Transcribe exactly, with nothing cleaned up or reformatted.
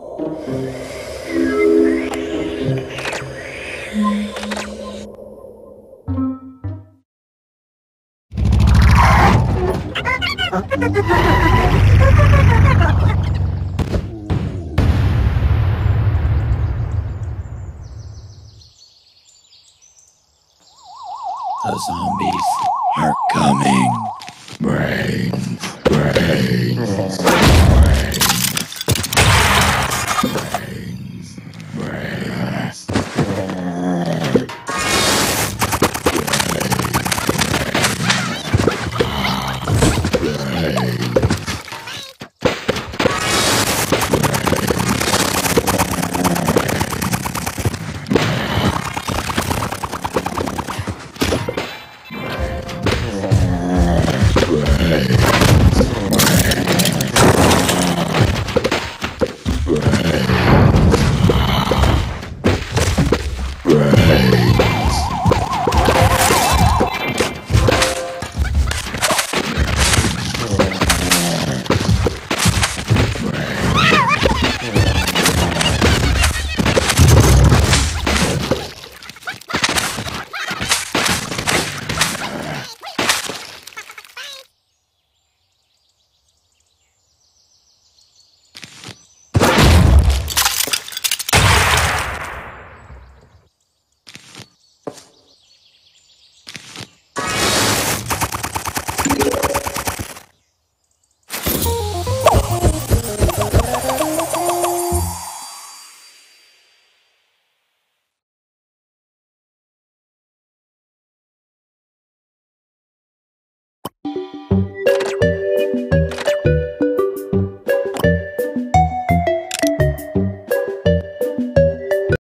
The zombies are coming. Brains, brains.